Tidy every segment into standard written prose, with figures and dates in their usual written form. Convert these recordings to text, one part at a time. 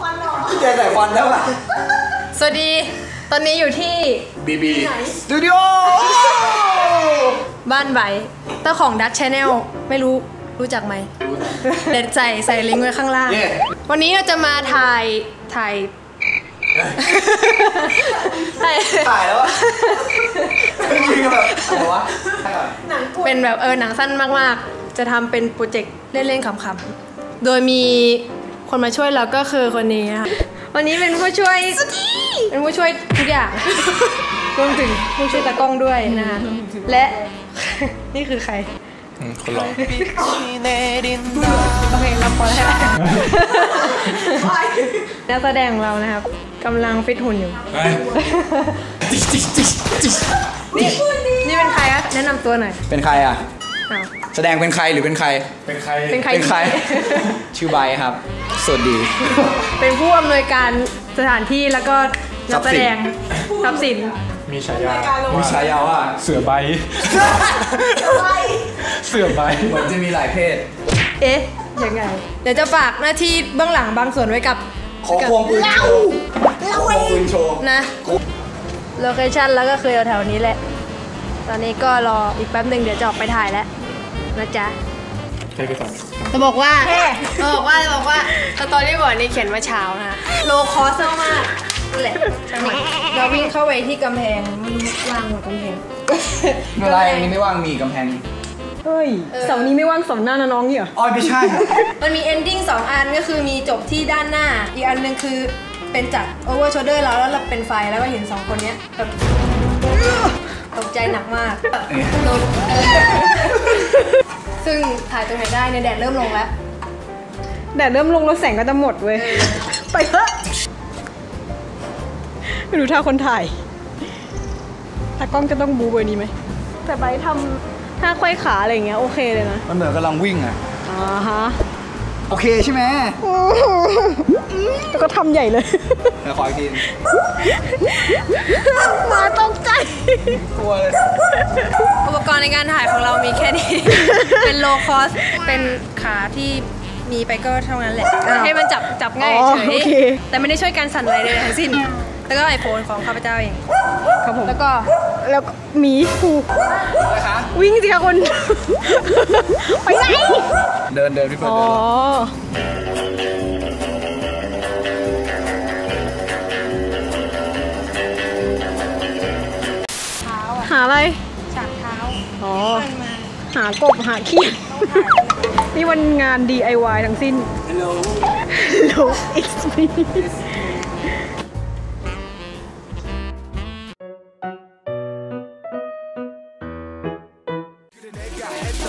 ควันหรอพี่แกใส่ควันแล้วป่ะสวัสดีตอนนี้อยู่ที่ BB Studio บ้านไบเจ้าของ Dutch Channel ไม่รู้จักไหมเด็ดใจใส่ลิงก์ไว้ข้างล่างวันนี้เราจะมาถ่ายแล้วยิงกันแบบอะไรวะเป็นแบบหนังสั้นมากๆจะทำเป็นโปรเจกต์เล่นๆขำๆโดยมีคนมาช่วยเราก็คือคนนี้ค่ะวันนี้เป็นผู้ช่วยทุกอย่างรวมถึงผู้ช่วยตากล้องด้วยนะคะและนี่คือใครคนหล่อโอเคเราพอแล้วนักแสดงเรานะครับกำลังฟิตหุ่นอยู่นี่เป็นใครอะแนะนำตัวหน่อยเป็นใครอะแสดงเป็นใครหรือเป็นใครชื่อใบครับสวัสดีเป็นผู้อำนวยการสถานที่แล้วก็นักแสดงทรัพย์สินมีฉายาว่าเสือใบเหมือนจะมีหลายเพศเอ๊ะยังไงเดี๋ยวจะฝากหน้าที่เบื้องหลังบางส่วนไว้กับขอควงปืนโชว์นะโลเคชั่นแล้วก็คือแถวนี้แหละตอนนี้ก็รออีกแป๊บหนึ่งเดี๋ยวจะออกไปถ่ายแล้วนะจ๊ะใครก็ตามจะบอกว่าตอนที่บอกนี่เขียนว่าเช้านะโลคอสมากแหละจังหวะเราวิ่งเข้าไปที่กำแพงมันว่างหมดกำแพงอะไรนี้ไม่ว่างมีกำแพงเฮ้ยเสานี้ไม่ว่างสองหน้าน้องเหรออ๋อไม่ใช่มันมี ending 2 อันก็คือมีจบที่ด้านหน้าอีกอันนึงคือเป็นจาก over shoulder เราแล้วเราเป็นไฟแล้วก็เห็น2คนนี้แบบตกใจหนักมากโดนซึ่งถ่ายตรงไหนได้ในแดดเริ่มลงแล้วแล้วแสงก็จะหมดเว้ยไปเถอะไม่รู้ท่าคนถ่ายตากล้องจะต้องบูเบอร์นี้ไหมแต่ใบทำท่าไขว้ขาอะไรอย่างเงี้ยโอเคเลยนะมันเหมือนกำลังวิ่งอะฮะโอเคใช่ไหมแล้วก็ทำใหญ่เลยขอกินมาตกใจกลัวเลยอุปกรณ์ในการถ่ายของเรามีแค่นี้เป็นโลคอสเป็นขาที่มีไปก็เท่านั้นแหละให้มันจับง่ายเฉยแต่ไม่ได้ช่วยการสั่นอะไรเลยทั้งสิ้นแล้วก็ไอโฟนของข้าพเจ้าเองครับผมแล้วก็หมีผูกวิ่งสิคะคนไปไหนเดินพี่เปิดเดินหาอะไรฉากเท้าหากบหาเขียดนี่วันงาน DIY ทั้งสิ้น Hello it's me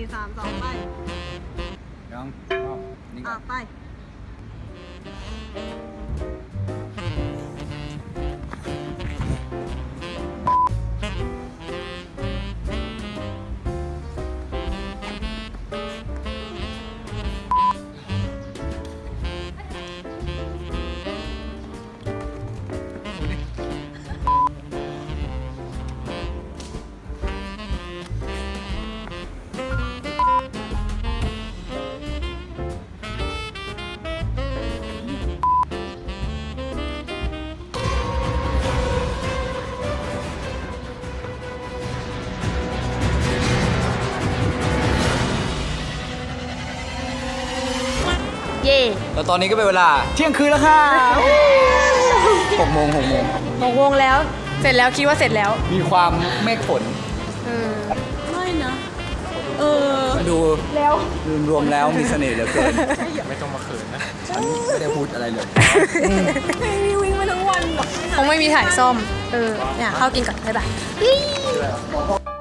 ไป เย่แล้วตอนนี้ก็เป็นเวลาเที่ยงคืนแล้วค่ะ6 โมงแล้วเสร็จแล้วคิดว่าเสร็จแล้วมีความเมฆฝนไม่นะดูแล้วรวมแล้วมีเสน่ห์เหลือเกินไม่ต้องมาเขินนะฉันไม่ได้พูดอะไรเลยมีวิ่งมาทั้งวันคงไม่มีถ่ายซ่อมเนี่ยเข้ากินก่อนบ๊ายบาย